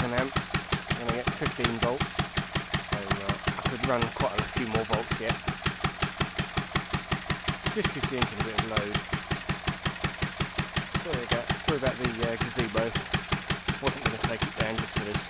7 amps, I'm going to get 15 volts, and I could run quite a few more volts yet, just 15 to a bit of load. Sorry about, the gazebo, wasn't going to take it down just for this.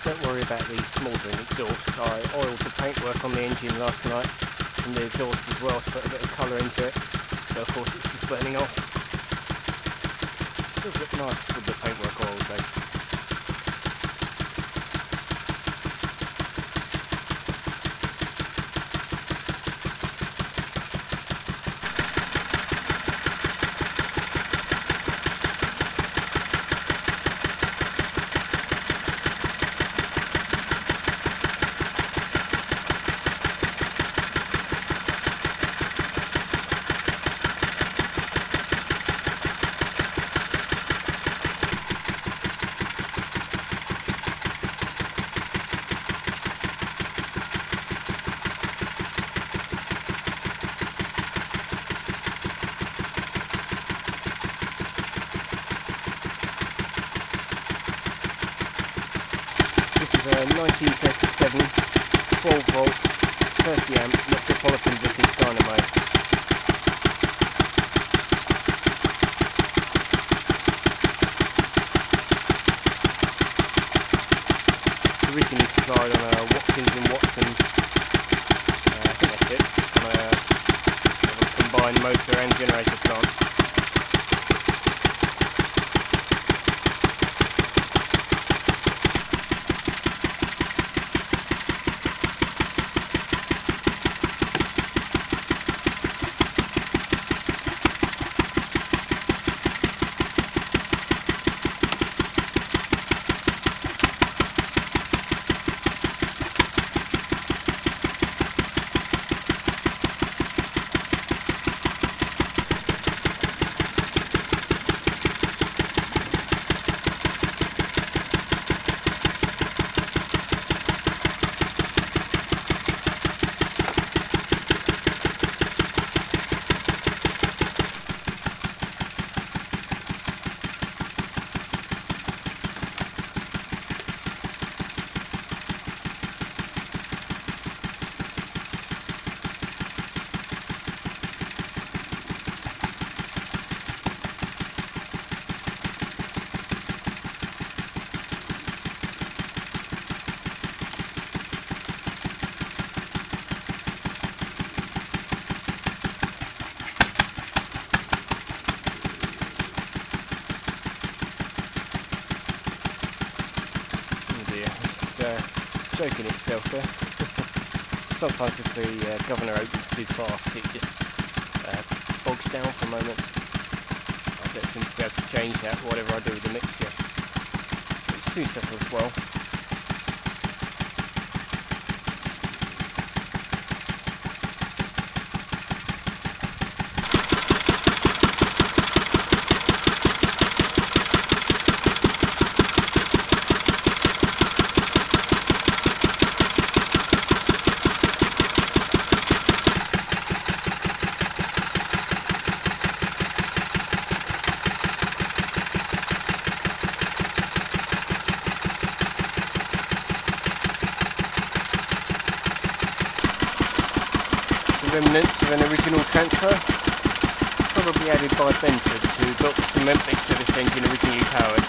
Don't worry about the smouldering exhaust, I oiled the paintwork on the engine last night, and the exhaust as well, to put a bit of colour into it, so of course it's just burning off. It does look nice with the paintwork oil though. A 1937, 12 volt, 30 amp Metropolitan Vickers Dynamo. Originally supplied on a Watkins and Watson, I think that's it, on a combined motor and generator plant. Choking itself there. Sometimes if the governor opens too fast, it just bogs down for a moment. I don't seem to be able to change that, whatever I do with the mixture. It suits us as well. Remnants of an original transfer, probably added by Benfords, who built the cement mixture this engine originally powered.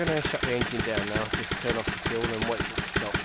I'm going to shut the engine down now, just turn off the fuel and wait for it to stop.